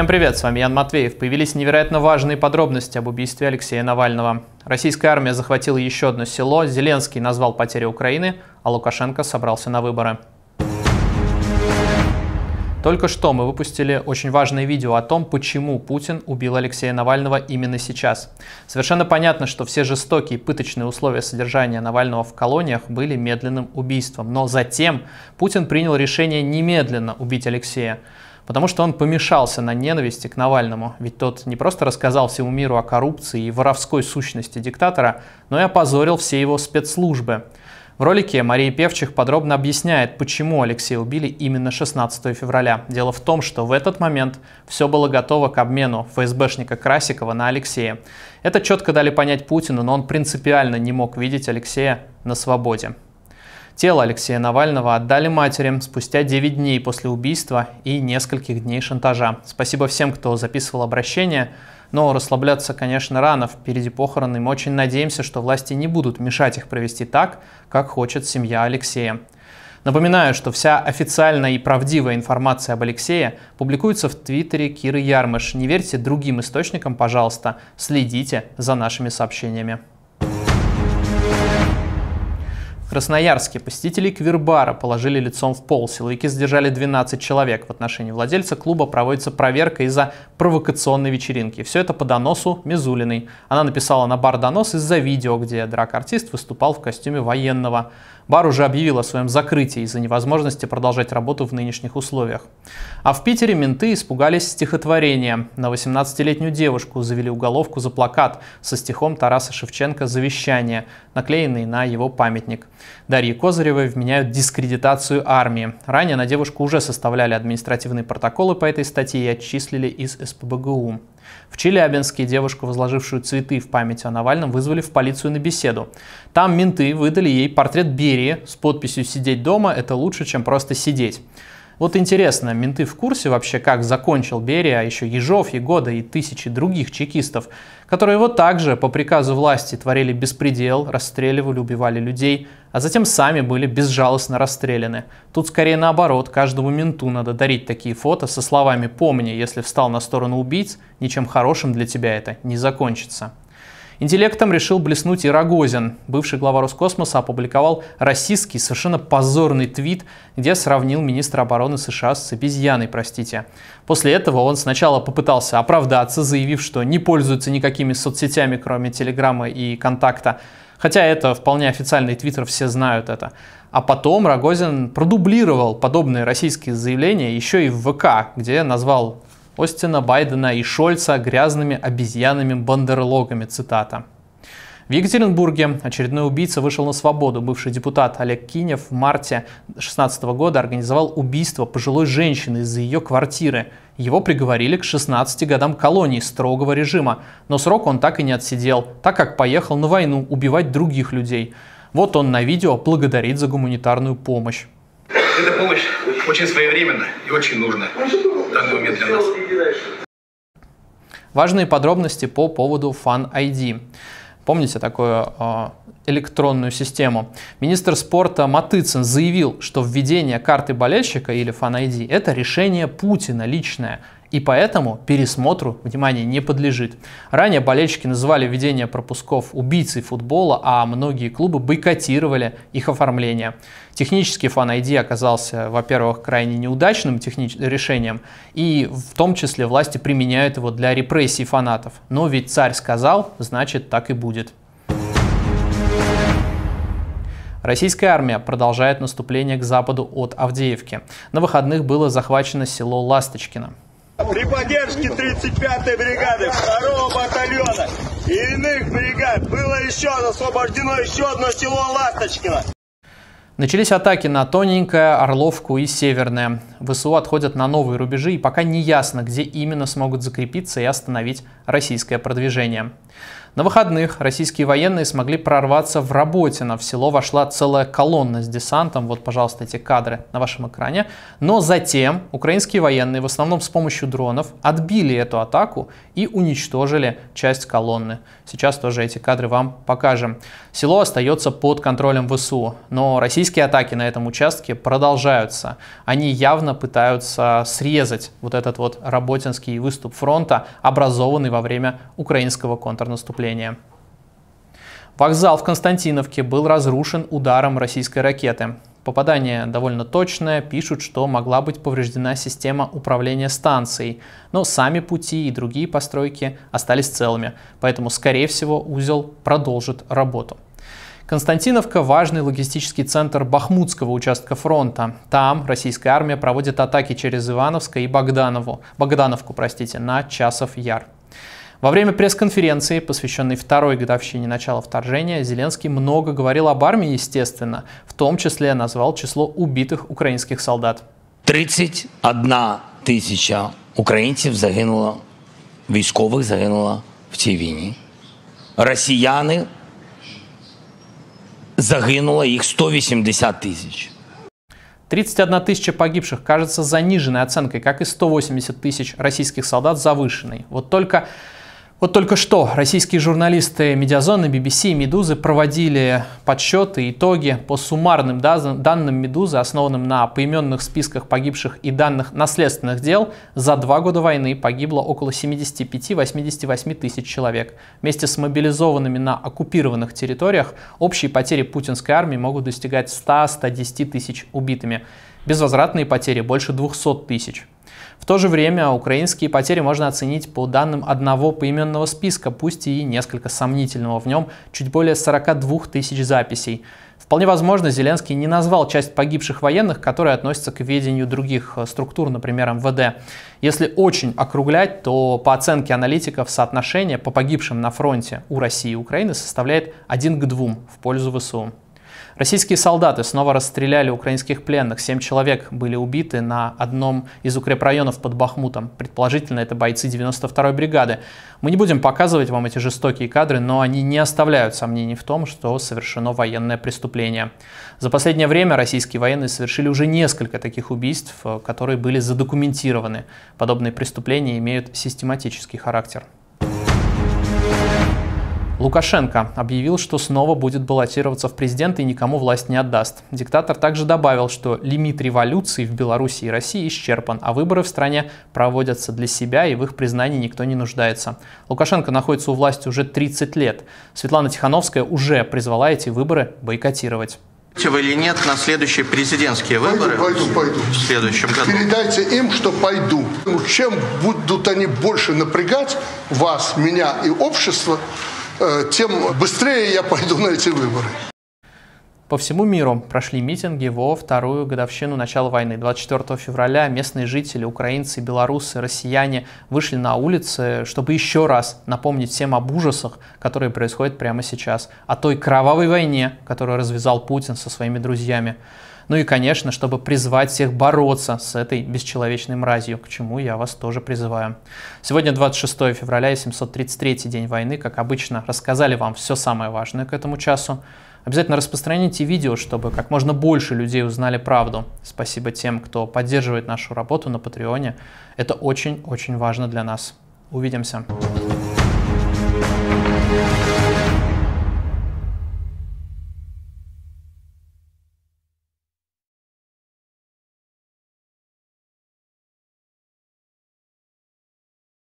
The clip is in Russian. Всем привет, с вами Ян Матвеев. Появились невероятно важные подробности об убийстве Алексея Навального. Российская армия захватила еще одно село, Зеленский назвал потери Украины, а Лукашенко собрался на выборы. Только что мы выпустили очень важное видео о том, почему Путин убил Алексея Навального именно сейчас. Совершенно понятно, что все жестокие пыточные условия содержания Навального в колониях были медленным убийством. Но затем Путин принял решение немедленно убить Алексея, потому что он помешался на ненависти к Навальному. Ведь тот не просто рассказал всему миру о коррупции и воровской сущности диктатора, но и опозорил все его спецслужбы. В ролике Мария Певчих подробно объясняет, почему Алексея убили именно 16 февраля. Дело в том, что в этот момент все было готово к обмену ФСБшника Красикова на Алексея. Это четко дали понять Путину, но он принципиально не мог видеть Алексея на свободе. Тело Алексея Навального отдали матери спустя 9 дней после убийства и нескольких дней шантажа. Спасибо всем, кто записывал обращение. Но расслабляться, конечно, рано, впереди похороны, мы очень надеемся, что власти не будут мешать их провести так, как хочет семья Алексея. Напоминаю, что вся официальная и правдивая информация об Алексее публикуется в твиттере Киры Ярмыш. Не верьте другим источникам, пожалуйста, следите за нашими сообщениями. В Красноярске посетители квир-бара положили лицом в пол. Силовики задержали 12 человек. В отношении владельца клуба проводится проверка из-за провокационной вечеринки. Все это по доносу Мизулиной. Она написала на бар донос из-за видео, где драг-артист выступал в костюме военного. Бар уже объявил о своем закрытии из-за невозможности продолжать работу в нынешних условиях. А в Питере менты испугались стихотворения. На 18-летнюю девушку завели уголовку за плакат со стихом Тараса Шевченко «Завещание», наклеенный на его памятник. Дарье Козыревой вменяют дискредитацию армии. Ранее на девушку уже составляли административные протоколы по этой статье и отчислили из СПБГУ. В Челябинске девушку, возложившую цветы в память о Навальном, вызвали в полицию на беседу. Там менты выдали ей портрет Берии с подписью «Сидеть дома – это лучше, чем просто сидеть». Вот интересно, менты в курсе вообще, как закончил Берия, а еще Ежов, Ягода и тысячи других чекистов, которые вот так же по приказу власти творили беспредел, расстреливали, убивали людей, а затем сами были безжалостно расстреляны. Тут скорее наоборот, каждому менту надо дарить такие фото со словами «Помни, если встал на сторону убийц, ничем хорошим для тебя это не закончится». Интеллектом решил блеснуть и Рогозин. Бывший глава Роскосмоса опубликовал российский, совершенно позорный твит, где сравнил министра обороны США с обезьяной, простите. После этого он сначала попытался оправдаться, заявив, что не пользуется никакими соцсетями, кроме Телеграма и ВКонтакта. Хотя это вполне официальный твиттер, все знают это. А потом Рогозин продублировал подобные российские заявления еще и в ВК, где назвал Остина, Байдена и Шольца грязными обезьянами-бандерлогами, цитата. В Екатеринбурге очередной убийца вышел на свободу. Бывший депутат Олег Кинев в марте 2016 года организовал убийство пожилой женщины из-за ее квартиры. Его приговорили к 16 годам колонии строгого режима, но срок он так и не отсидел, так как поехал на войну убивать других людей. Вот он на видео благодарит за гуманитарную помощь. Эта помощь очень своевременна и очень нужна в данный момент для нас. Важные подробности по поводу FAN-ID. Помните такую электронную систему? Министр спорта Матыцин заявил, что введение карты болельщика или FAN-ID – это решение Путина личное. И поэтому пересмотру, внимание, не подлежит. Ранее болельщики называли введение пропусков убийцей футбола, а многие клубы бойкотировали их оформление. Технически FAN-ID оказался, во-первых, крайне неудачным решением, и в том числе власти применяют его для репрессий фанатов. Но ведь царь сказал, значит так и будет. Российская армия продолжает наступление к западу от Авдеевки. На выходных было захвачено село Ласточкино. При поддержке 35-й бригады 2-го батальона и иных бригад было еще освобождено еще одно село Ласточкино. Начались атаки на Тоненькое, Орловку и Северное. ВСУ отходят на новые рубежи, и пока не ясно, где именно смогут закрепиться и остановить российское продвижение. На выходных российские военные смогли прорваться в Работино. В село вошла целая колонна с десантом. Вот, пожалуйста, эти кадры на вашем экране. Но затем украинские военные, в основном с помощью дронов, отбили эту атаку и уничтожили часть колонны. Сейчас тоже эти кадры вам покажем. Село остается под контролем ВСУ, но российские атаки на этом участке продолжаются. Они явно пытаются срезать вот этот вот работинский выступ фронта, образованный во время украинского контрнаступления. Вокзал в Константиновке был разрушен ударом российской ракеты. Попадание довольно точное, пишут, что могла быть повреждена система управления станцией, но сами пути и другие постройки остались целыми, поэтому, скорее всего, узел продолжит работу. Константиновка – важный логистический центр Бахмутского участка фронта. Там российская армия проводит атаки через Ивановское и Богдановку, на Часов Яр. Во время пресс-конференции, посвященной второй годовщине начала вторжения, Зеленский много говорил об армии, естественно, в том числе назвал число убитых украинских солдат. 31 тысяча украинцев загинуло, військових загинуло в цій війні. Росіяни загинуло их 180 тысяч. 31 тысяча погибших кажется заниженной оценкой, как и 180 тысяч российских солдат завышенной. Вот только что российские журналисты медиазоны, BBC и Медузы проводили подсчеты и итоги по суммарным данным Медузы, основанным на поименных списках погибших и данных наследственных дел. За 2 года войны погибло около 75-88 тысяч человек. Вместе с мобилизованными на оккупированных территориях общие потери путинской армии могут достигать 100-110 тысяч убитыми. Безвозвратные потери больше 200 тысяч. В то же время украинские потери можно оценить по данным одного поименного списка, пусть и несколько сомнительного. В нем чуть более 42 тысяч записей. Вполне возможно, Зеленский не назвал часть погибших военных, которые относятся к ведению других структур, например, МВД. Если очень округлять, то по оценке аналитиков соотношение по погибшим на фронте у России и Украины составляет 1:2 в пользу ВСУ. Российские солдаты снова расстреляли украинских пленных. 7 человек были убиты на одном из укрепрайонов под Бахмутом. Предположительно, это бойцы 92-й бригады. Мы не будем показывать вам эти жестокие кадры, но они не оставляют сомнений в том, что совершено военное преступление. За последнее время российские военные совершили уже несколько таких убийств, которые были задокументированы. Подобные преступления имеют систематический характер. Лукашенко объявил, что снова будет баллотироваться в президенты и никому власть не отдаст. Диктатор также добавил, что лимит революций в Беларуси и России исчерпан, а выборы в стране проводятся для себя и в их признании никто не нуждается. Лукашенко находится у власти уже 30 лет. Светлана Тихановская уже призвала эти выборы бойкотировать. Вы или нет на следующие президентские выборы? Пойду. В следующем году. Передайте им, что пойду. Чем будут они больше напрягать вас, меня и общество, тем быстрее я пойду на эти выборы. По всему миру прошли митинги во вторую годовщину начала войны. 24 февраля местные жители, украинцы, белорусы, россияне вышли на улицы, чтобы еще раз напомнить всем об ужасах, которые происходят прямо сейчас, о той кровавой войне, которую развязал Путин со своими друзьями. Ну и, конечно, чтобы призвать всех бороться с этой бесчеловечной мразью, к чему я вас тоже призываю. Сегодня 26 февраля и 733-й день войны, как обычно, рассказали вам все самое важное к этому часу. Обязательно распространите видео, чтобы как можно больше людей узнали правду. Спасибо тем, кто поддерживает нашу работу на Патреоне. Это очень-очень важно для нас. Увидимся.